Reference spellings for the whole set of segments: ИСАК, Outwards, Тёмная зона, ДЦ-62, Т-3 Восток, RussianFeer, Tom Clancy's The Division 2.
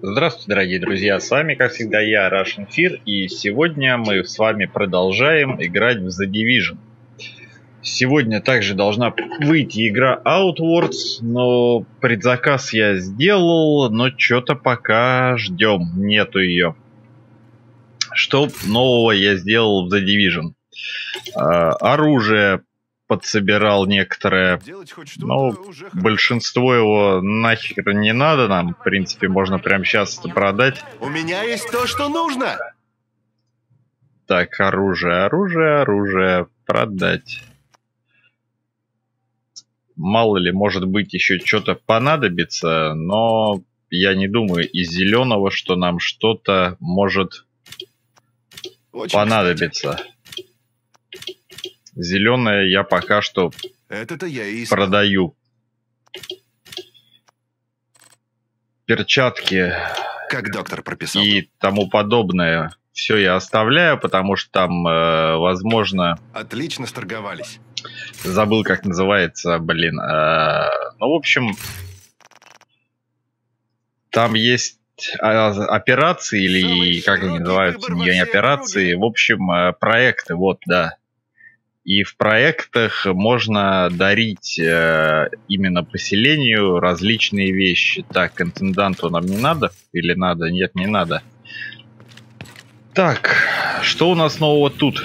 Здравствуйте, дорогие друзья, с вами, как всегда, я, RussianFeer, и сегодня мы с вами продолжаем играть в The Division. Сегодня также должна выйти игра Outwards, но предзаказ я сделал, но что-то пока ждем, нету ее. Что нового я сделал в The Division? Оружие подсобирал некоторое, но большинство его нахер не надо нам, в принципе, можно прямо сейчас это продать. У меня есть то, что нужно. Так, оружие, продать. Мало ли, может быть, еще что-то понадобится, но я не думаю из зеленого, что нам что-то может понадобиться. Зеленое я пока что продаю. Перчатки, как доктор прописал, и тому подобное. Все я оставляю, потому что там, возможно... Отлично сторговались. Забыл, как называется, блин. Ну, в общем, там есть операции, или как они называются, не операции, в общем, проекты, вот, да. И в проектах можно дарить именно поселению различные вещи. Так, интенданту нам не надо? Или надо? Нет, не надо. Так, что у нас нового тут?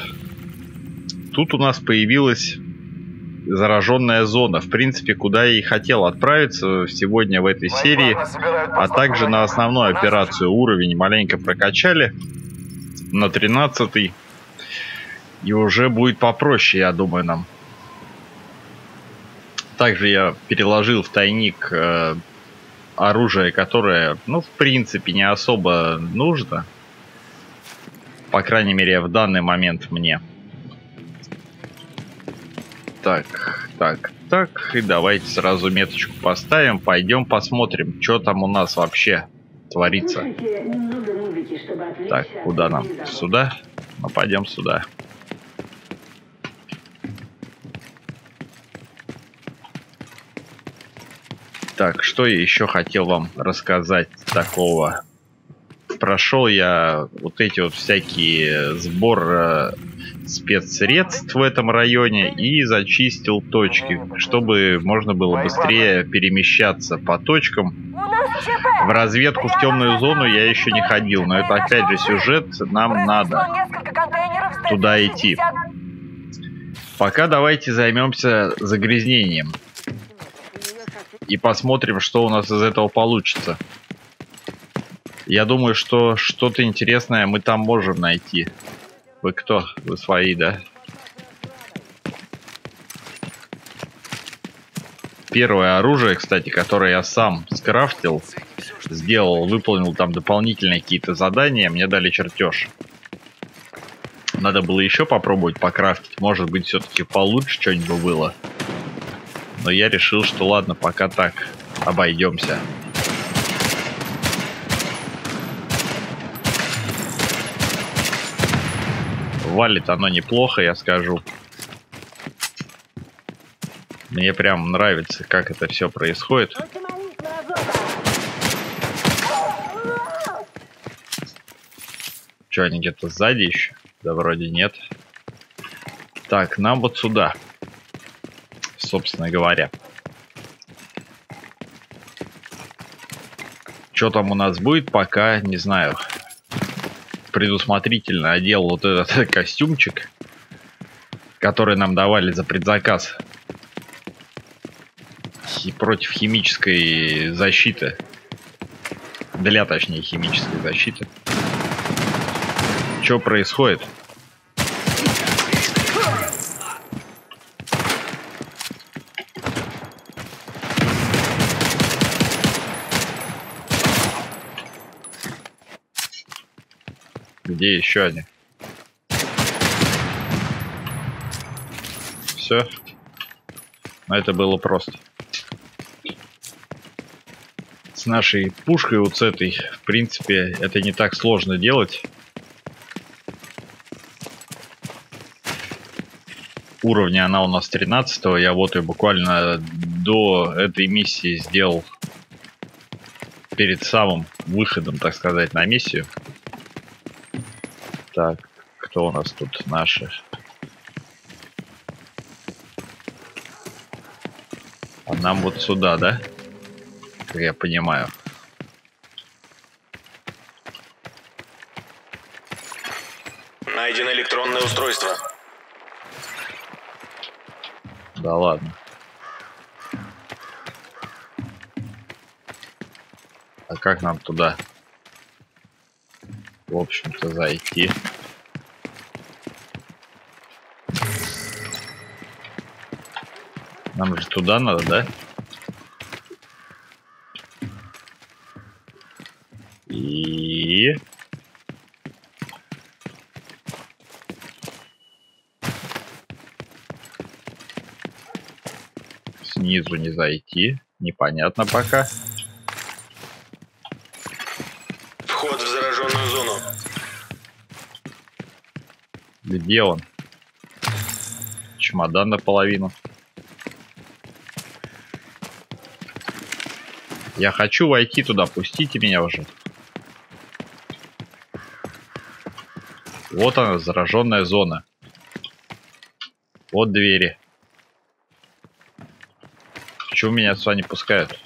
Тут у нас появилась зараженная зона. В принципе, куда я и хотел отправиться сегодня в этой серии. А также на основную операцию. Уровень маленько прокачали на 13-й. И уже будет попроще, я думаю, нам. Также я переложил в тайник оружие, которое, ну, в принципе, не особо нужно. По крайней мере, в данный момент мне. Так. И давайте сразу меточку поставим. Пойдем посмотрим, что там у нас вообще творится. Так, куда нам? Сюда? Ну, пойдем сюда. Так, что я еще хотел вам рассказать такого? Прошел я вот эти вот всякие сбор спецсредств в этом районе и зачистил точки, чтобы можно было быстрее перемещаться по точкам. В разведку в темную зону я еще не ходил, но это опять же сюжет, нам надо туда идти. Пока давайте займемся загрязнением. И посмотрим, что у нас из этого получится. Я думаю, что что-то интересное мы там можем найти. Вы кто? Вы свои, да? Первое оружие, кстати, которое я сам скрафтил, сделал, выполнил там дополнительные какие-то задания. Мне дали чертеж. Надо было еще попробовать покрафтить. Может быть, все-таки получше что-нибудь было. Но я решил, что ладно, пока так обойдемся. Валит оно неплохо, я скажу. Мне прям нравится, как это все происходит. Че, они где-то сзади еще? Да вроде нет. Так, нам вот сюда. Собственно говоря. Что там у нас будет, пока не знаю. Предусмотрительно одел вот этот костюмчик, который нам давали за предзаказ. И против химической защиты. Для, точнее, химической защиты. Что происходит? Где еще они? Все. Но это было просто. С нашей пушкой вот с этой, в принципе, это не так сложно делать. Уровня она у нас 13-го. Я вот ее буквально до этой миссии сделал. перед самым выходом, так сказать, на миссию. Так, кто у нас тут наши? А нам вот сюда, да? Я понимаю. Найдено электронное устройство. Да ладно. А как нам туда, в общем-то, зайти? Нам же туда надо, да? И... снизу не зайти. Непонятно пока. Вход в зараженную зону. Где он? Чемодан наполовину. Я хочу войти туда, пустите меня уже. Вот она, зараженная зона. Вот двери. Почему меня сюда не пускают?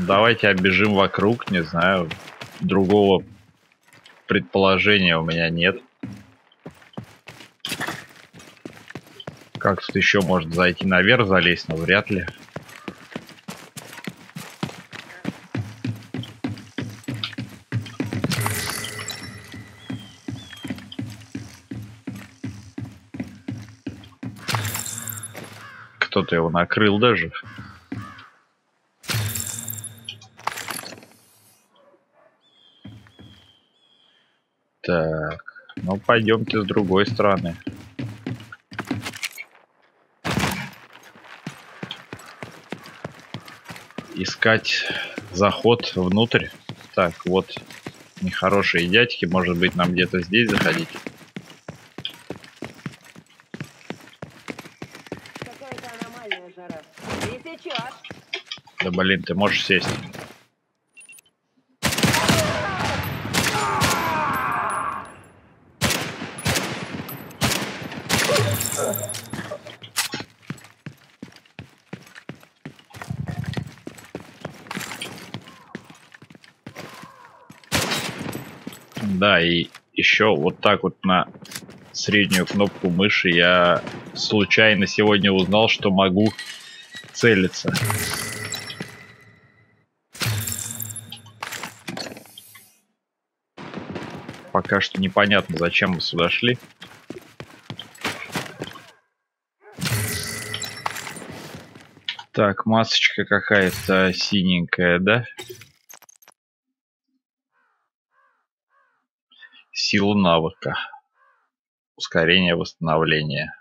Давайте оббежим вокруг, не знаю. Другого предположения у меня нет. Как тут еще может зайти наверх, залезть, но вряд ли. Кто-то его накрыл даже. Так, ну пойдемте с другой стороны. Искать заход внутрь. Так, вот нехорошие дядьки. Может быть, нам где-то здесь заходить. Какая-то аномальная жара. И сейчас. Да блин, ты можешь сесть. Да, и еще вот так вот на среднюю кнопку мыши я случайно сегодня узнал, что могу целиться. Пока что непонятно, зачем мы сюда шли. Так, масочка какая-то синенькая, да? Сила навыка. Ускорение восстановления.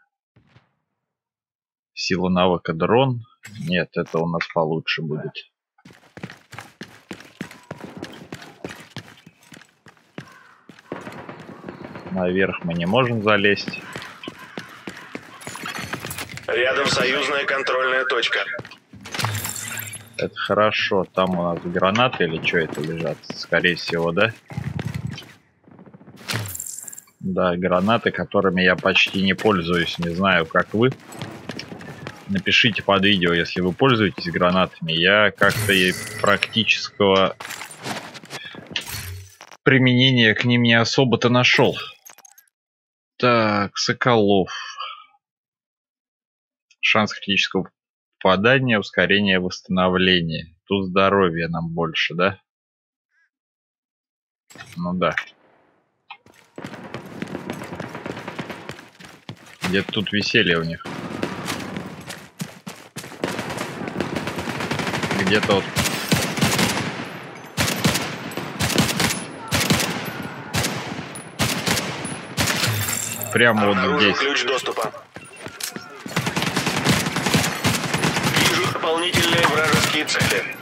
Сила навыка дрон. Нет, это у нас получше будет. Наверх мы не можем залезть. Рядом союзная контрольная точка. Это хорошо. Там у нас гранаты или что это лежат? Скорее всего, да? Да, гранаты, которыми я почти не пользуюсь. Не знаю, как вы. Напишите под видео, если вы пользуетесь гранатами. Я как-то и практического применения к ним не особо-то нашел. Так, Соколов. Шанс критического попадания, ускорение восстановления. Тут здоровье нам больше, да? Ну да. Где-то тут веселье у них. Где-то вот. Прямо вот здесь. Ключ доступа. Вижу дополнительные вражеские цели.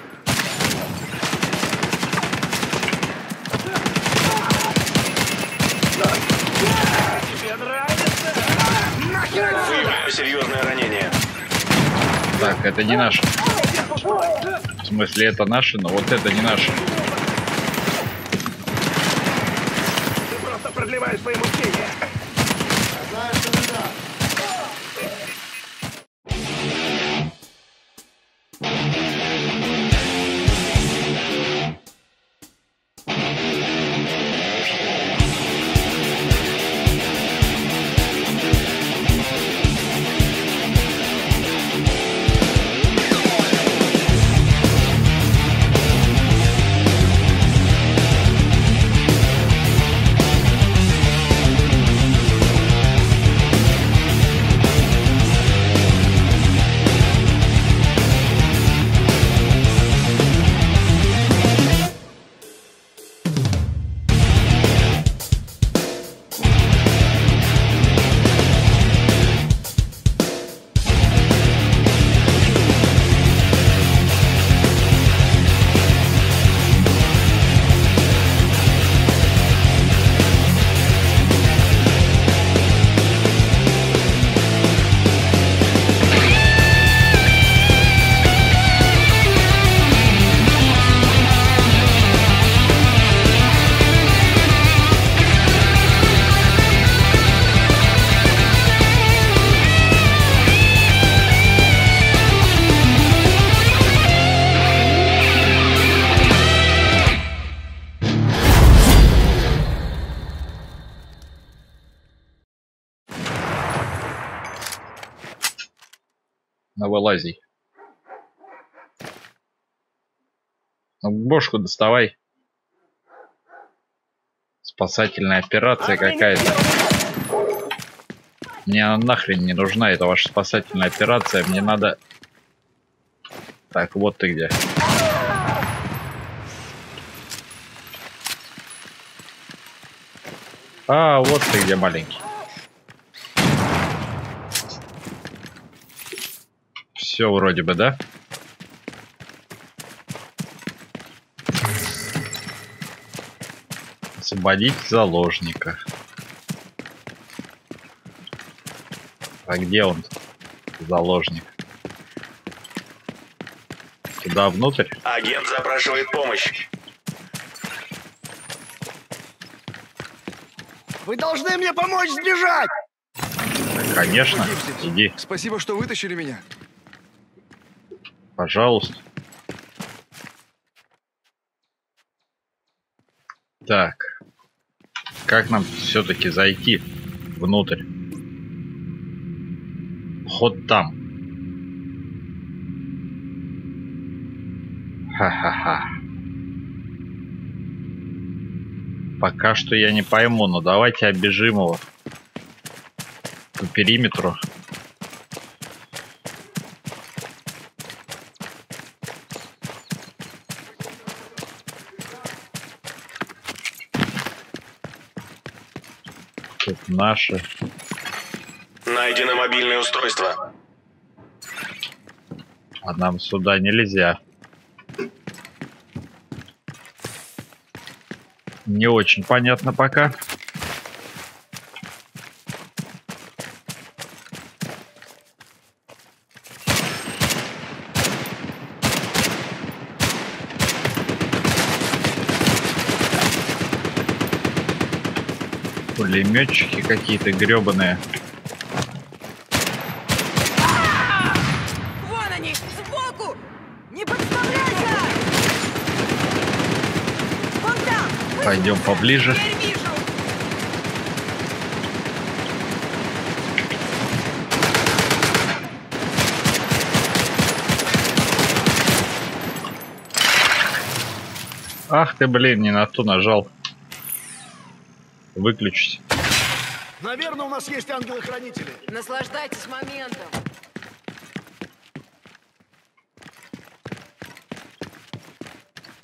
Серьезное ранение. Так, это не наши. В смысле, это наши, но вот это не наши. Ты просто продлеваешь свои мучения. Вылази. Бошку доставай. Спасательная операция какая-то. Мне она нахрен не нужна, это ваша спасательная операция. Мне надо... Так, вот ты где. А, вот ты где, маленький. Все вроде бы, да? Освободить заложника. А где он? Заложник. Туда внутрь? Агент запрашивает помощь. Вы должны мне помочь сбежать! Конечно, иди. Спасибо, что вытащили меня. Пожалуйста. Так. Как нам все-таки зайти внутрь? Ход там. Ха-ха-ха. Пока что я не пойму, но давайте оббежим его по периметру. Наши. Найдено мобильное устройство. А нам сюда нельзя. Не очень понятно пока. Пулеметчики какие-то гребаные. Вон они, сбоку! Не подставляйся! Вон там! Пойдем поближе. Ах ты, блин, не на ту нажал. Выключить. Наверное, у нас есть ангелы-хранители. Наслаждайтесь моментом.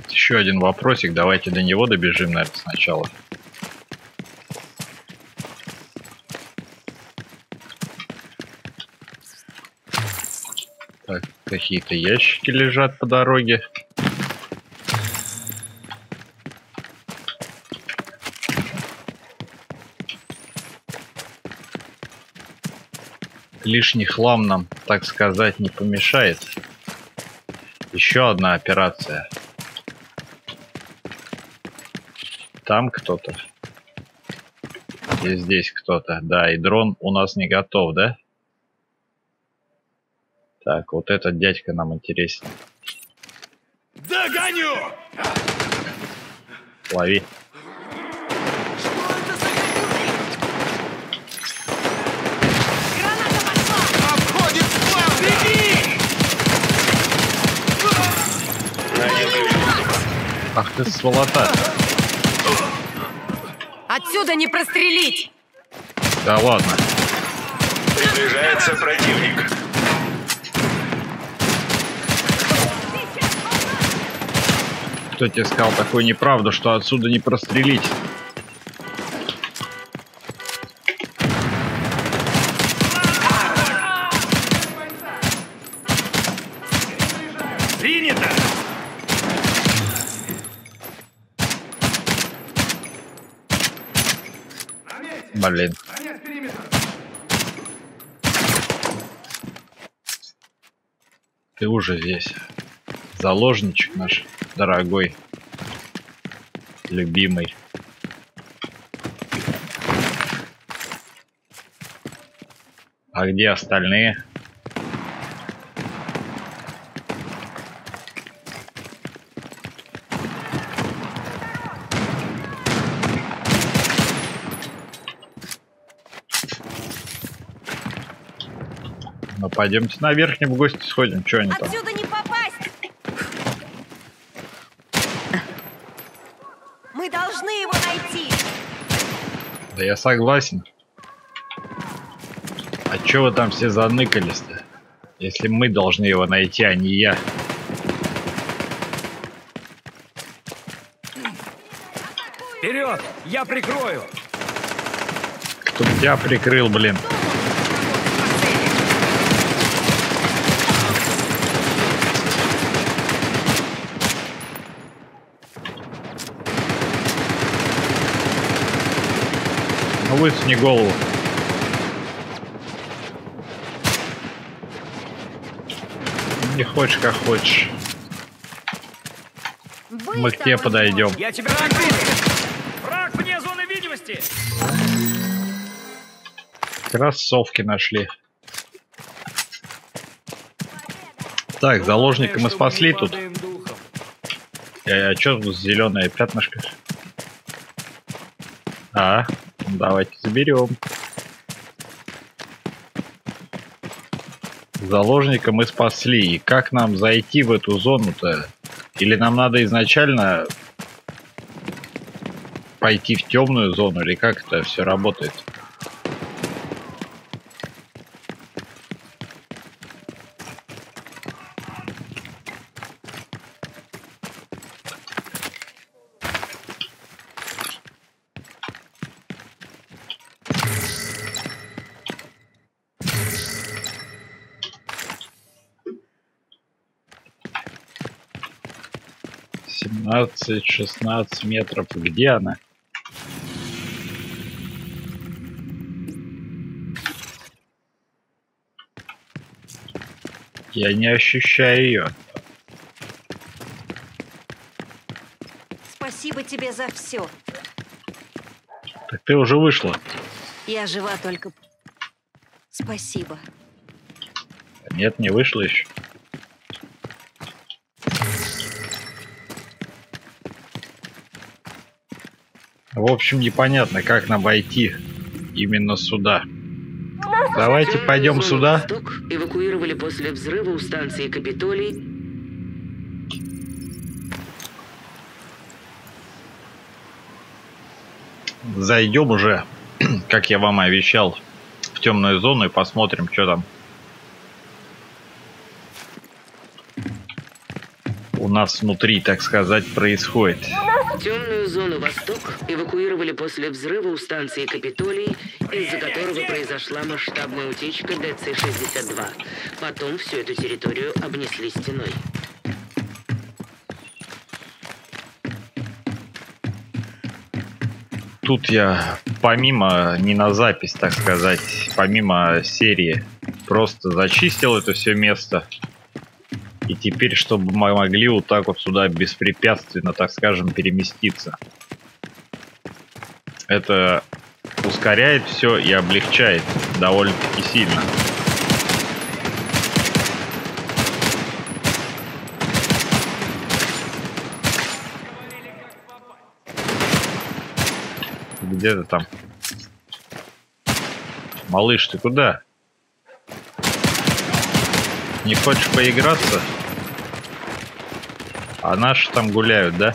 Еще один вопросик. Давайте до него добежим, наверное, сначала. Так, какие-то ящики лежат по дороге. лишний хлам нам, так сказать, не помешает. Еще одна операция. Там кто-то. И здесь кто-то. Да, и дрон у нас не готов, да? Так, вот этот дядька нам интересен. Догоню! Лови. Ах ты сволота! Отсюда не прострелить! Да ладно. Приближается противник. Кто тебе сказал такую неправду, что отсюда не прострелить? Принято! Блин. Ты уже здесь. Заложничек наш дорогой, любимый. А где остальные? Ну, пойдемте на верхний в гости сходим. Что они там? Отсюда не попасть! Мы должны его найти. Да я согласен. А чё вы там все заныкались-то? Если мы должны его найти, а не я. Вперед! Я прикрою! Кто тебя прикрыл, блин? Высуни голову. Не хочешь, как хочешь. Мы к тебе подойдем. Я тебя накрыл. Враг вне зоны видимости. Кроссовки нашли. Так, заложника мы спасли тут. А что тут зеленое пятнышко? А? Давайте заберем. Заложника мы спасли. И как нам зайти в эту зону-то? Или нам надо изначально пойти в темную зону? Или как это все работает? Шестнадцать метров. Где она? Я не ощущаю ее. Спасибо тебе за все. Так ты уже вышла. Я жива только. Спасибо. Нет, не вышла еще. В общем, непонятно, как нам войти именно сюда. Давайте пойдем сюда. Восток эвакуировали после взрыва у станции Капитолий. Зайдем уже, как я вам и обещал, в темную зону и посмотрим, что там у нас внутри, так сказать, происходит. Темную зону Восток эвакуировали после взрыва у станции Капитолий, из-за которого произошла масштабная утечка ДЦ-62. Потом всю эту территорию обнесли стеной. Тут я помимо, не на запись, так сказать, помимо серии Просто зачистил это все место. И теперь, чтобы мы могли вот так вот сюда беспрепятственно, так скажем, переместиться. Это ускоряет все и облегчает довольно-таки сильно. Где-то там. Малыш, ты куда? Не хочешь поиграться? А наши там гуляют, да?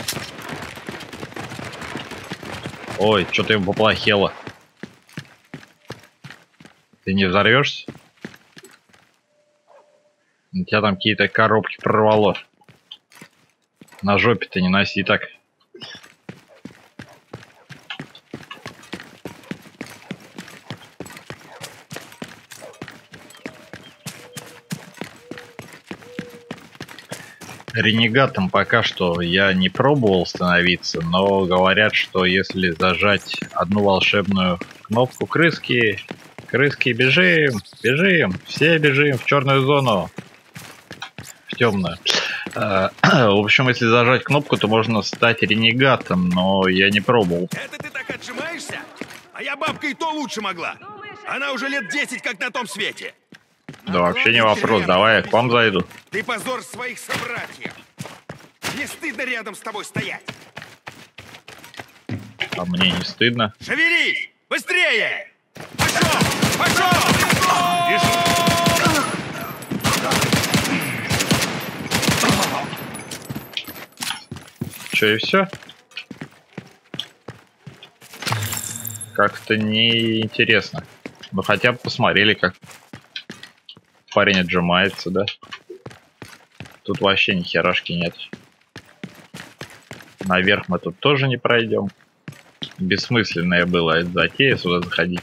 Ой, что-то им поплохело. Ты не взорвешься? У тебя там какие-то коробки прорвало. На жопе-то не носи так. Ренегатом пока что я не пробовал становиться, но говорят, что если зажать одну волшебную кнопку крыски, бежим, все бежим в черную зону, в темную. В общем, если зажать кнопку, то можно стать ренегатом, но я не пробовал. Это ты так отжимаешься? А я бабка и то лучше могла. Она уже лет 10 как на том свете. Да вообще не вопрос, давай я к вам зайду. Ты позор своих собратьев. Не стыдно рядом с тобой стоять. А мне не стыдно. Шевелись! Быстрее! Пошел! Пошел! Че, и все? Как-то неинтересно. Ну хотя бы посмотрели, как парень отжимается, да? Тут вообще ни херашки нет. Наверх мы тут тоже не пройдем. Бессмысленная была эта затея сюда заходить.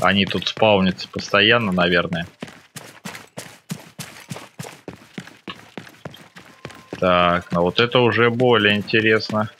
Они тут спаунятся постоянно, наверное. Так, ну вот это уже более интересно.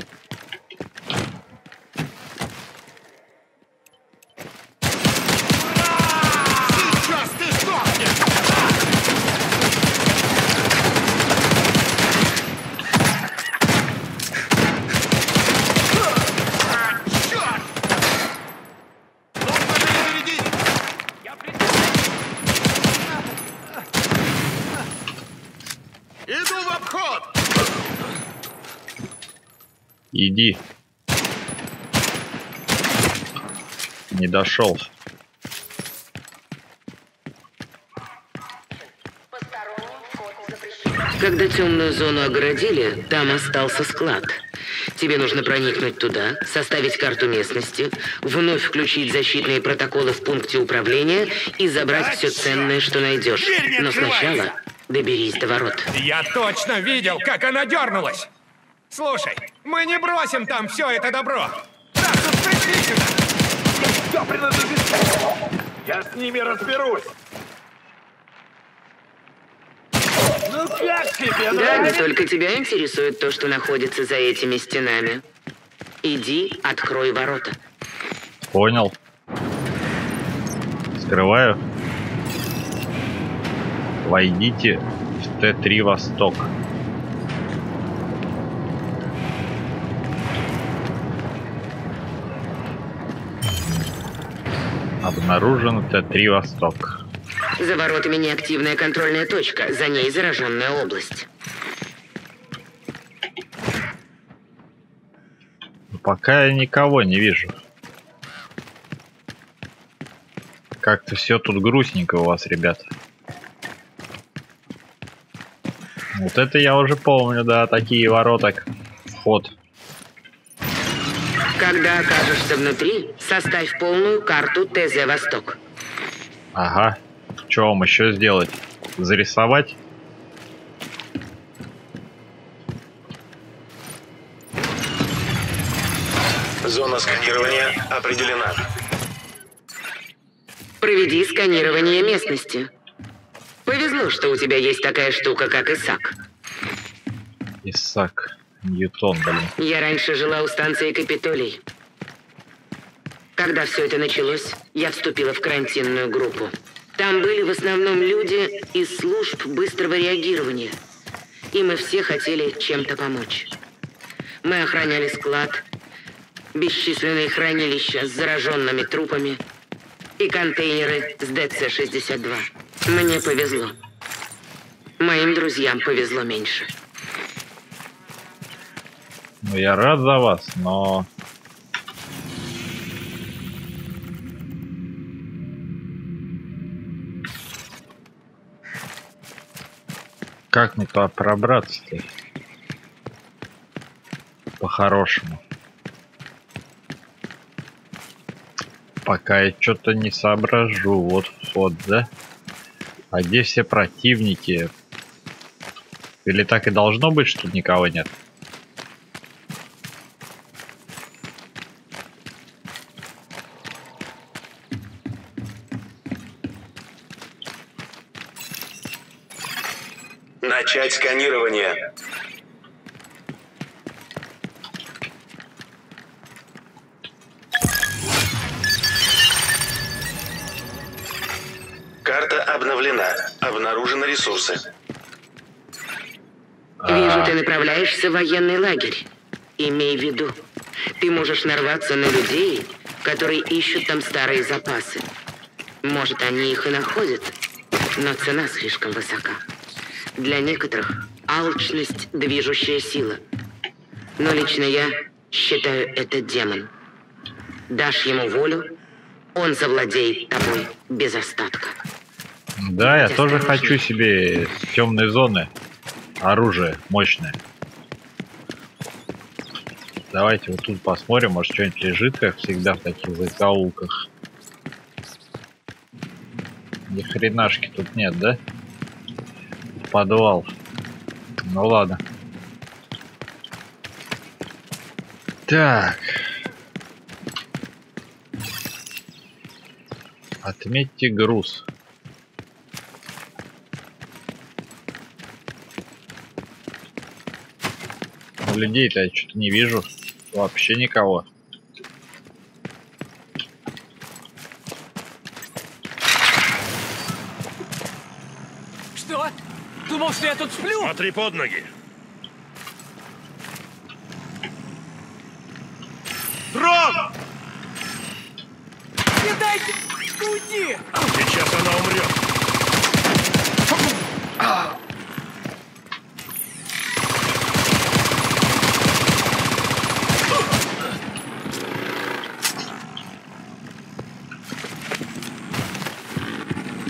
Иди. Не дошел. Когда темную зону огородили, там остался склад. Тебе нужно проникнуть туда, составить карту местности, вновь включить защитные протоколы в пункте управления и забрать все ценное, что найдешь. Но сначала доберись до ворот. Я точно видел, как она дернулась. Слушай, мы не бросим там все это добро. Да, тут пришли сюда. Все принадлежит. Я с ними разберусь. Ну как тебе? Да, не только тебя интересует то, что находится за этими стенами. Иди, открой ворота. Понял. Скрываю. Войдите в Т-3 Восток. Обнаружен Т-3 Восток. За воротами неактивная контрольная точка, за ней зараженная область. Пока я никого не вижу. Как-то все тут грустненько у вас, ребята. Вот это я уже помню, да, такие ворота, вход. Когда окажешься внутри, составь полную карту ТЗ «Восток». Ага. Что вам еще сделать? Зарисовать? Зона сканирования определена. Проведи сканирование местности. Повезло, что у тебя есть такая штука, как ИСАК. ИСАК. Ньютон, блин. Я раньше жила у станции Капитолий. Когда все это началось, я вступила в карантинную группу. Там были в основном люди из служб быстрого реагирования. И мы все хотели чем-то помочь. Мы охраняли склад, бесчисленные хранилища с зараженными трупами и контейнеры с ДЦ-62. Мне повезло. Моим друзьям повезло меньше. Ну, я рад за вас, но... Как мне туда пробраться-то? По-хорошему. Пока я что-то не соображу. Вот вход, да? А где все противники? Или так и должно быть, что тут никого нет? Начать сканирование. Карта обновлена. Обнаружены ресурсы. Вижу, ты направляешься в военный лагерь. Имей в виду, ты можешь нарваться на людей, которые ищут там старые запасы. Может, они их и находят, но цена слишком высока. Для некоторых алчность – движущая сила. Но лично я считаю, это демон. Дашь ему волю, он завладеет тобой без остатка. Да, я тоже хочу себе темной зоны оружие мощное. Давайте вот тут посмотрим, может, что-нибудь лежит, как всегда в таких закоулках. Ни хренашки тут нет, да? Подвал. Ну ладно. Так. Отметьте груз. Людей-то я что-то не вижу. Вообще никого. Что? Думал, что я тут сплю? Смотри под ноги. Дрон! Не дайте! Уйди! Сейчас она умрет.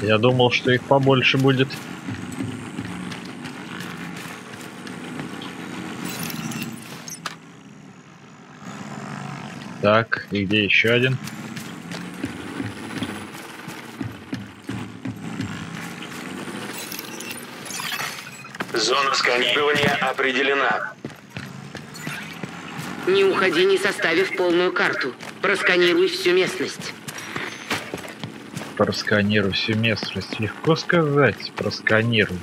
Я думал, что их побольше будет. Так, и где еще один? Зона сканирования определена. Не уходи, не составив полную карту. Просканируй всю местность. Просканируй всю местность. Легко сказать, просканируй.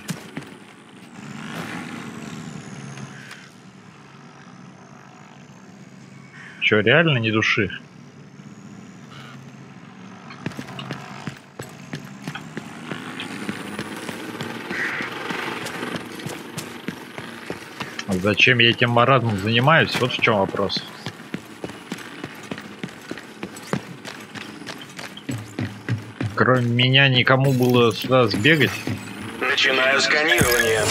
Реально не души. А зачем я этим маразмом занимаюсь? Вот в чем вопрос. Кроме меня никому было сюда сбегать. Начинаю сканирование.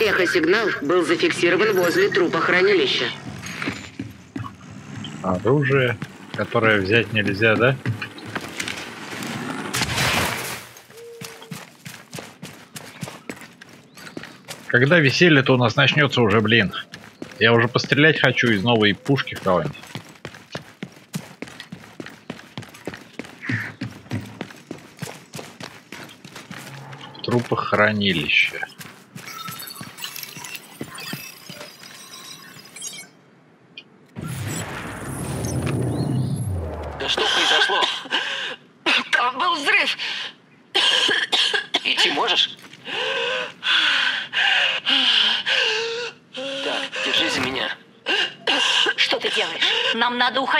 Эхо-сигнал был зафиксирован возле трупа хранилища. Оружие, которое взять нельзя, да? Когда веселье-то у нас начнется уже, блин? Я уже пострелять хочу из новой пушки в кого-нибудь. В трупах хранилища.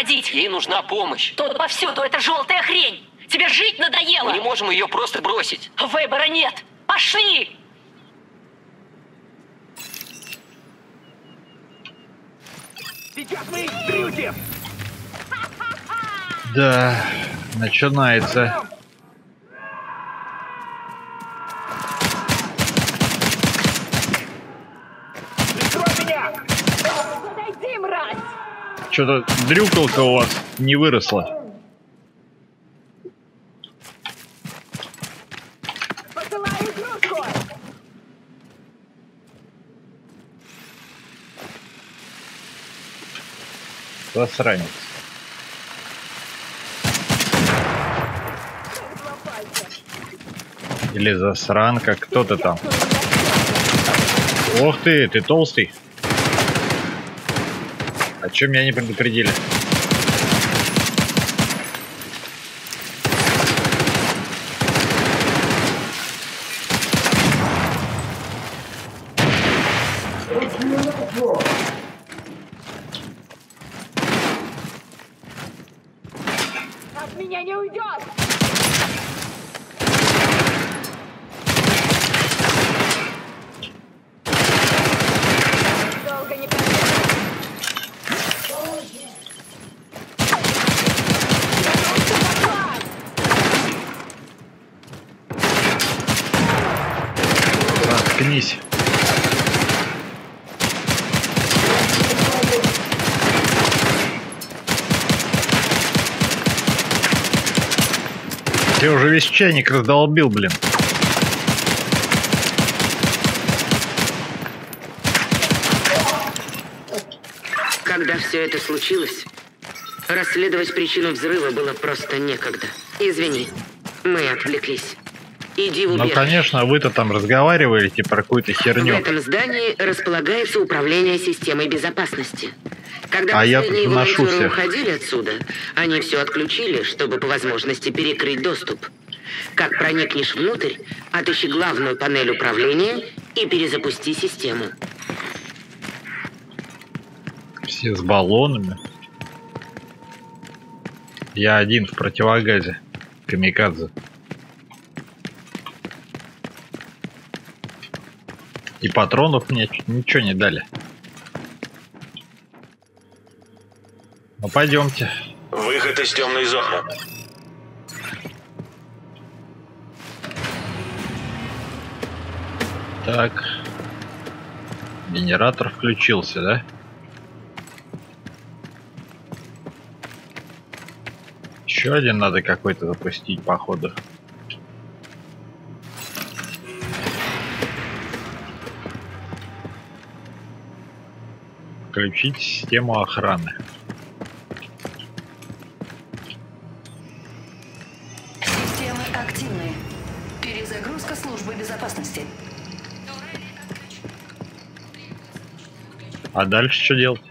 уходить. Ей нужна помощь. Тут повсюду эта желтая хрень. Тебе жить надоело. Мы не можем ее просто бросить. Выбора нет. Пошли! Сейчас мы их стрюдим. Да, начинается. Что-то дрюкалка у вас не выросла. Засранец. Или засранка, кто-то там. Ох ты, ты толстый. О чем меня не предупредили? От меня не уйдет. Долго не пройдет. Заткнись. Я уже весь чайник раздолбил, блин. Когда все это случилось, расследовать причину взрыва было просто некогда. Извини, мы отвлеклись. Иди в убежище. Ну, конечно, вы-то там разговариваете про какую-то херню. В этом здании располагается управление системой безопасности. Когда последние волонтеры уходили отсюда, они все отключили, чтобы по возможности перекрыть доступ. Как проникнешь внутрь, отыщи главную панель управления и перезапусти систему. Все с баллонами. Я один в противогазе. Камикадзе. И патронов мне ничего не дали. Ну пойдемте. Выход из темной зоны. Так. Генератор включился, да? Еще один надо какой-то запустить, походу. Включить систему охраны. Системы активны. Перезагрузка службы безопасности. А дальше что делать?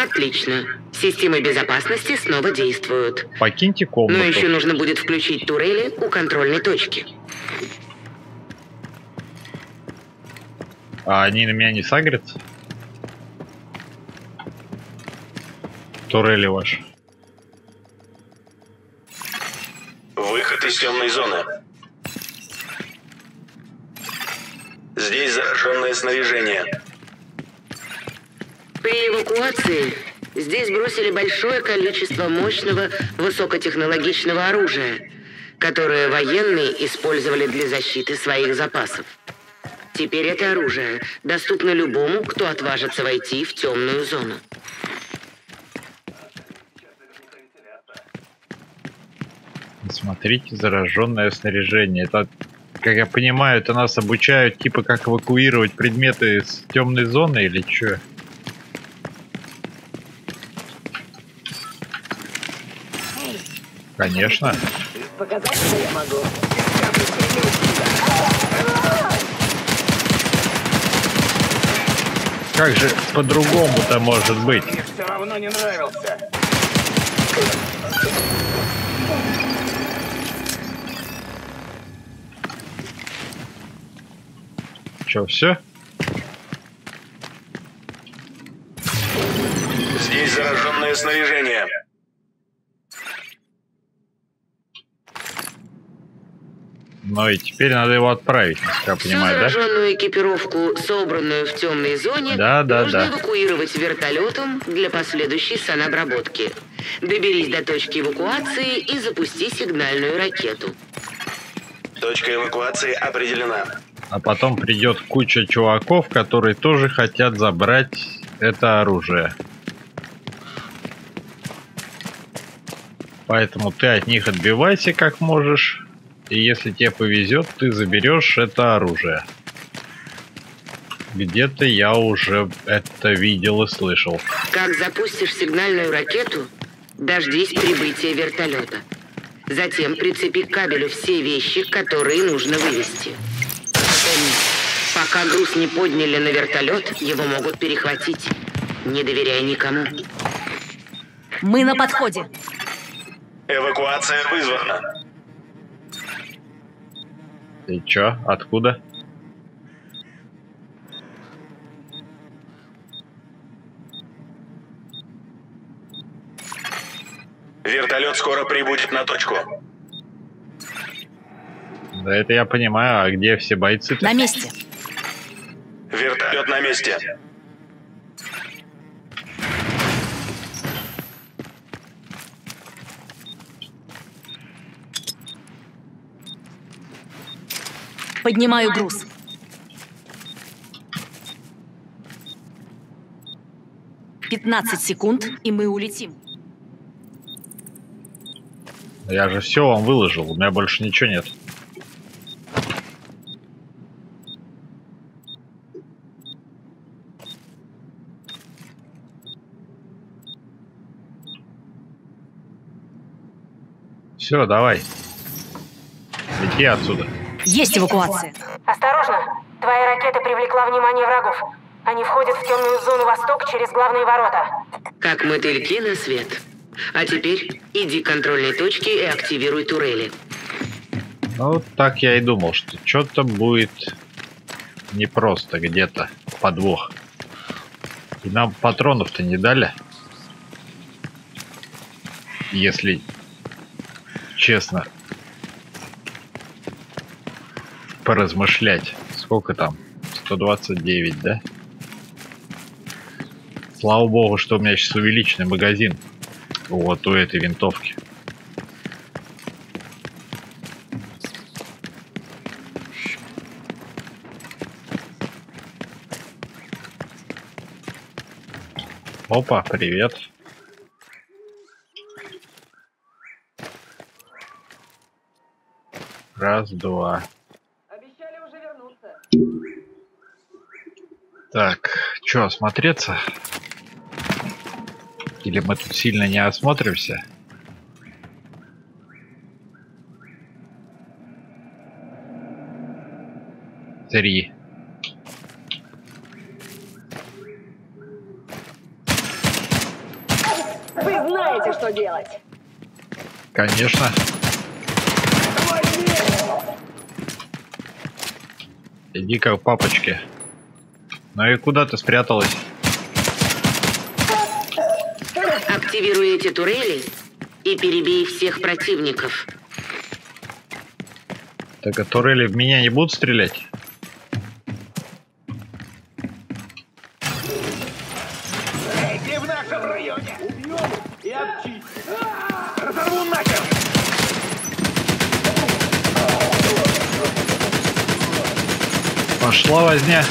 Отлично. Системы безопасности снова действуют. Покиньте комнату. Но еще нужно будет включить турели у контрольной точки. А они на меня не сагрятся? Турели ваши. Выход из темной зоны. Здесь зараженное снаряжение. При эвакуации здесь бросили большое количество мощного высокотехнологичного оружия, которое военные использовали для защиты своих запасов. Теперь это оружие доступно любому, кто отважится войти в темную зону. Смотрите, зараженное снаряжение. Это, как я понимаю, это нас обучают, типа, как эвакуировать предметы из темной зоны или что? Конечно. Показать, что я могу. Как же по-другому-то может быть? Мне все равно не нравился. Че, все? Здесь Полное снаряжение. Ну и теперь надо его отправить, я понимаю, да? Всю зараженную экипировку, собранную в темной зоне, нужно эвакуировать вертолетом для последующей санобработки. Доберись до точки эвакуации и запусти сигнальную ракету. Точка эвакуации определена. А потом придет куча чуваков, которые тоже хотят забрать это оружие. Поэтому ты от них отбивайся как можешь. И если тебе повезет, ты заберешь это оружие. Где-то я уже это видел и слышал. Как запустишь сигнальную ракету, дождись прибытия вертолета. Затем прицепи к кабелю все вещи, которые нужно вывести. Помни, пока груз не подняли на вертолет, его могут перехватить. Не доверяй никому. Мы на подходе. Эвакуация вызвана. И чё? Откуда? Вертолет скоро прибудет на точку. Да это я понимаю, а где все бойцы-то? На месте. Вертолет на месте. Поднимаю груз. Поднимаю. 15 секунд, и мы улетим. Я же все вам выложил, у меня больше ничего нет. Все, давай. Лети отсюда. Есть эвакуация. Осторожно. Твоя ракета привлекла внимание врагов. Они входят в темную зону Восток через главные ворота. Как мотыльки на свет. А теперь иди к контрольной точке и активируй турели. Ну, так я и думал, что что-то будет непросто где-то. Подвох. И нам патронов-то не дали. Если честно. Поразмышлять. Сколько там? 129, да? Слава богу, что у меня сейчас увеличенный магазин. Вот у этой винтовки. Опа, привет. Раз, два. Так, что, осмотреться? Или мы тут сильно не осмотримся? Три. Вы знаете, что делать? Конечно. Иди как папочки. Ну и куда ты спряталась? Активируй эти турели и перебей всех противников. Так, а турели в меня не будут стрелять? Эти в нашем районе. Убьем и обчистим. Разорву нахер. Пошла возня.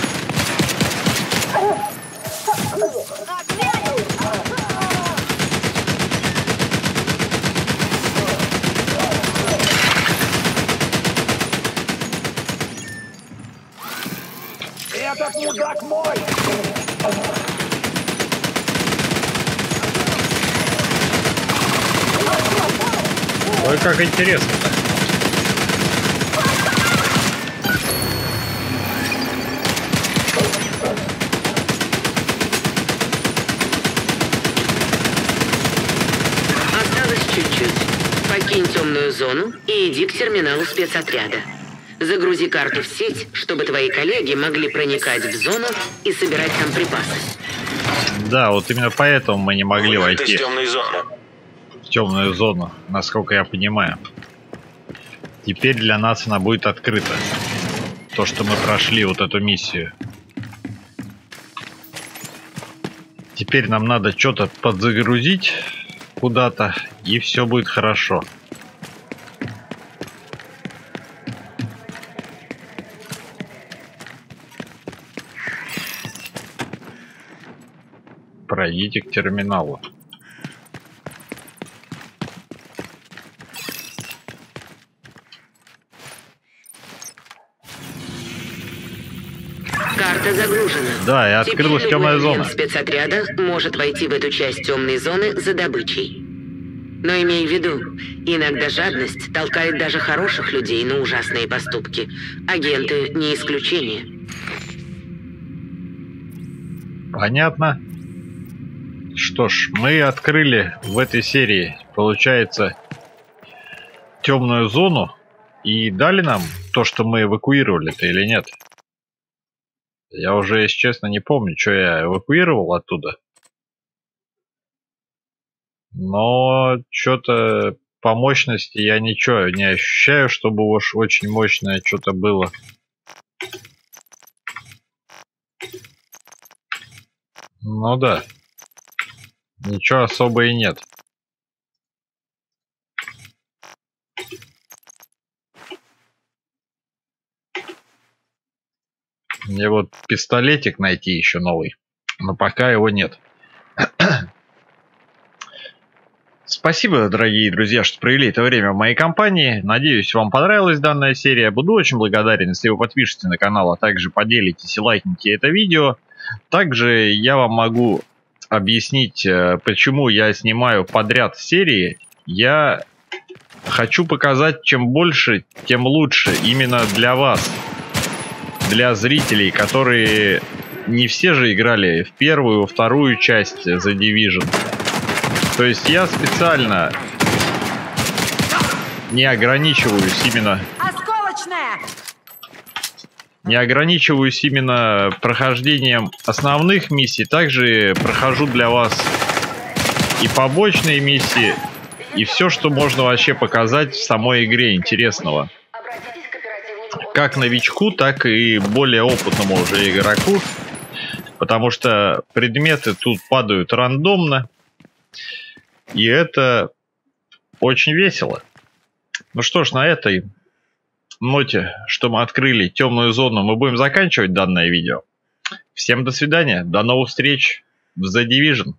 Этот мудак мой! Ой, как интересно-то. Осталось чуть-чуть. Покинь темную зону и иди к терминалу спецотряда. Загрузи карту в сеть, чтобы твои коллеги могли проникать в зону и собирать там припасы. Да, вот именно поэтому мы не могли войти в темную зону, насколько я понимаю. Теперь для нас она будет открыта. То, что мы прошли вот эту миссию. Теперь нам надо что-то подзагрузить куда-то, и все будет хорошо. Пройдите к терминалу. Карта загружена. Да, и открылась темная зона. Спецотряда может войти в эту часть темной зоны за добычей. Но имей в виду, иногда жадность толкает даже хороших людей на ужасные поступки. Агенты не исключение. Понятно. Что ж, мы открыли в этой серии, получается, темную зону и дали нам то, что мы эвакуировали-то или нет. Я уже, если честно, не помню, что я эвакуировал оттуда. Но что-то по мощности я ничего не ощущаю, чтобы уж очень мощное что-то было. Ну да. Ничего особо и нет. Мне вот пистолетик найти еще новый. Но пока его нет. Спасибо, дорогие друзья, что провели это время в моей компании. Надеюсь, вам понравилась данная серия. Буду очень благодарен, если вы подпишетесь на канал, а также поделитесь и лайкните это видео. Также я вам могу объяснить, почему я снимаю подряд серии. Я хочу показать, чем больше, тем лучше. Именно для вас, для зрителей, которые не все же играли в первую, во вторую часть The Division. То есть я специально не ограничиваюсь именно... Не ограничиваюсь именно прохождением основных миссий. Также прохожу для вас и побочные миссии, и все, что можно вообще показать в самой игре интересного. Как новичку, так и более опытному уже игроку. Потому что предметы тут падают рандомно. И это очень весело. Ну что ж, на этой ноте, что мы открыли темную зону, мы будем заканчивать данное видео. Всем до свидания, до новых встреч в The Division.